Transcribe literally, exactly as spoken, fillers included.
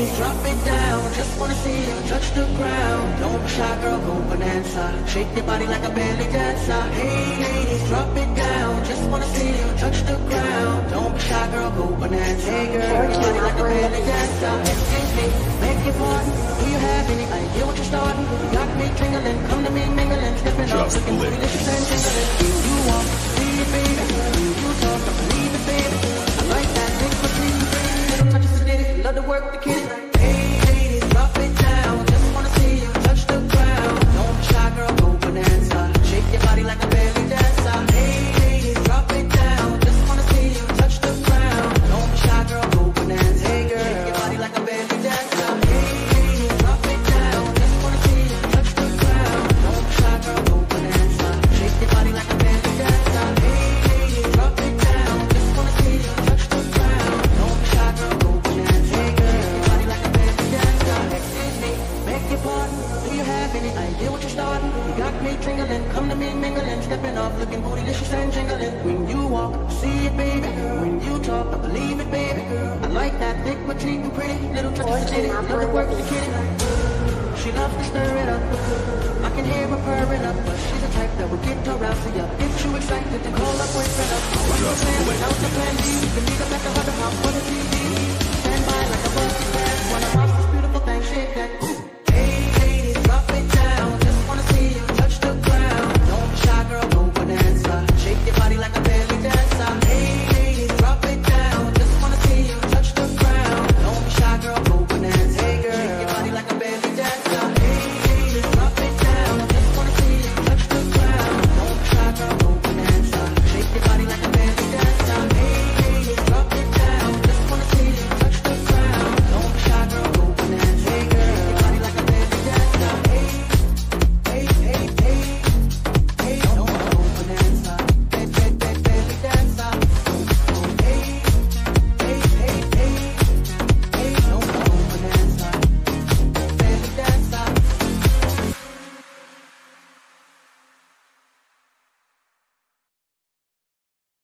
baby, drop it down. Just wanna see you touch the ground. Don't be shy, girl, go bonanza. Shake your body like a belly dancer. Hey, ladies, drop it down. Just wanna see you touch the ground. Don't be shy, girl, go bonanza. Hey, girl, shake your body like a belly dancer. Excuse me, make it fun. Do you have any idea what you're starting? You got me tingling, come to me mingling, stepping up, looking delicious and tingling. Do you want to see it, baby? Do you talk? I believe it, baby. I like that thing for sleeping, baby. Touch the city, love to work the kitty. Just play.